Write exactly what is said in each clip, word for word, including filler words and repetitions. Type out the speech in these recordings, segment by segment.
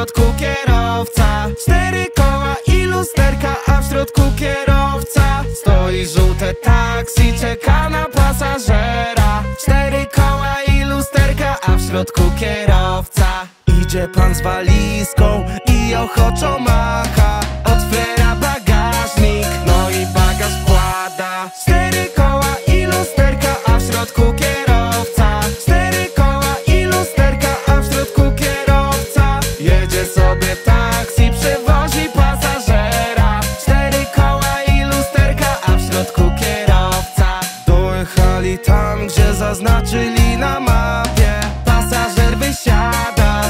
środku kierowca, cztery koła i lusterka, a w środku kierowca stoi żółte taksi, czeka na pasażera. Cztery koła i lusterka, a w środku kierowca. Idzie pan z walizką i ochoczo macha, otwiera bagażnik, no i bagaż wkłada. Cztery koła i lusterka, a w środku kierowca. Cztery koła i lusterka, a w środku kierowca. Jedzie sobie taksi, przewozi pasażera. Cztery koła i lusterka, a w środku kierowca. Dojechali tam, gdzie zaznaczyli na mapie. Pasażer wysiada,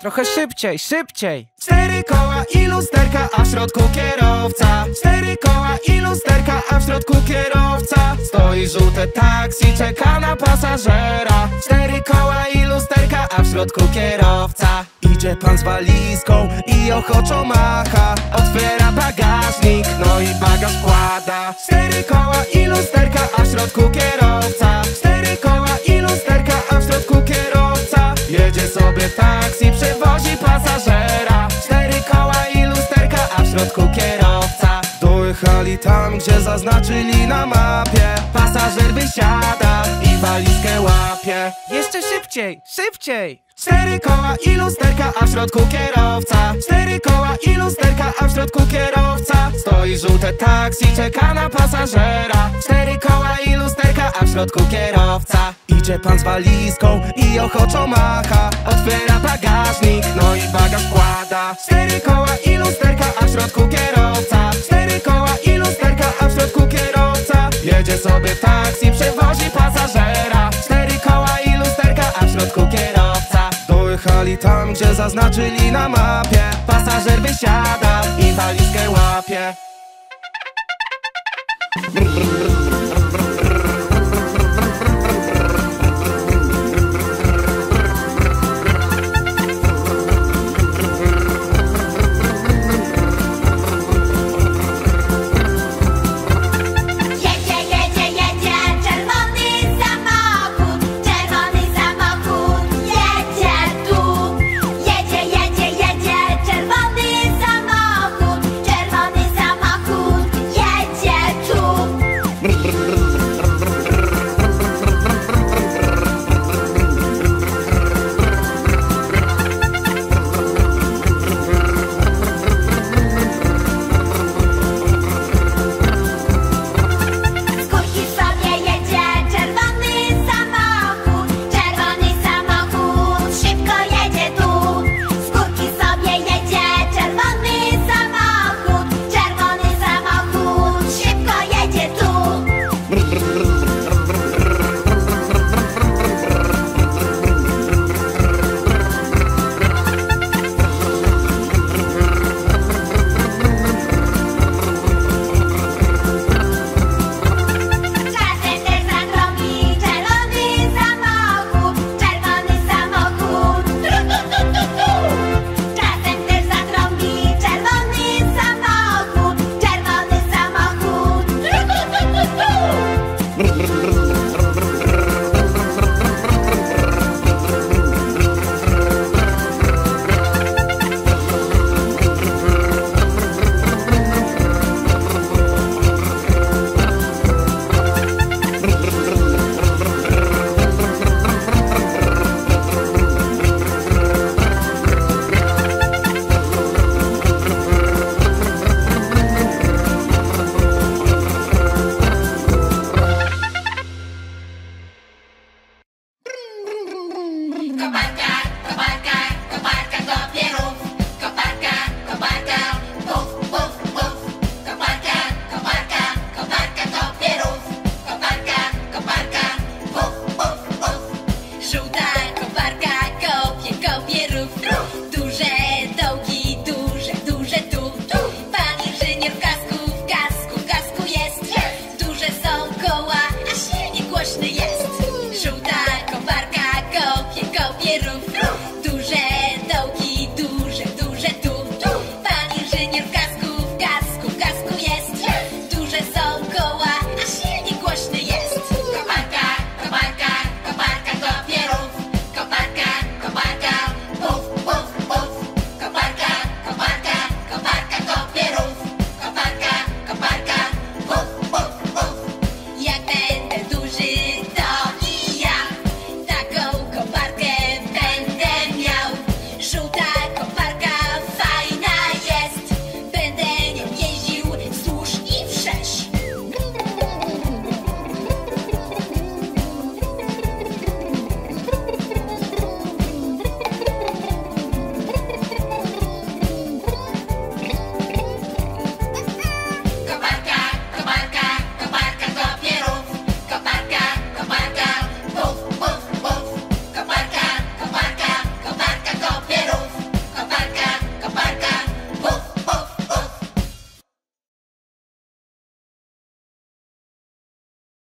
trochę szybciej, szybciej! Cztery koła i lusterka, a w środku kierowca. Cztery koła i lusterka, a w środku kierowca stoi żółte taksi, czeka na pasażera. Cztery koła i lusterka, a w środku kierowca. Idzie pan z walizką i ochoczo macha, otwiera bagażnik, no i bagaż wkłada. Cztery koła i lusterka, a w środku kierowca. Cztery koła i lusterka, a w środku kierowca. Jedzie sobie taksi, przewozi pasażera. Cztery koła i lusterka, a w środku kierowca. Dojechali tam, gdzie zaznaczyli na mapie. Pasażer wysiada i walizkę łapie. Jeszcze szybciej, szybciej! Cztery koła i lusterka, a w środku kierowca. Cztery koła i lusterka, a w środku kierowca stoi żółte taksi, czeka na pasażera. Cztery koła i lusterka, a w środku kierowca. Idzie pan z walizką i ochoczo macha, otwiera bagażnik, no i bagaż wkłada. Cztery koła i lusterka, a w środku kierowca. Cztery koła i lusterka, a w środku kierowca. Jedzie sobie taksi, przewozi pasażera. Cztery koła i lusterka, a w środku kierowca. Dojechali tam, gdzie zaznaczyli na mapie. Pasażer wysiada i walizkę łapie. Brr, brr, brr.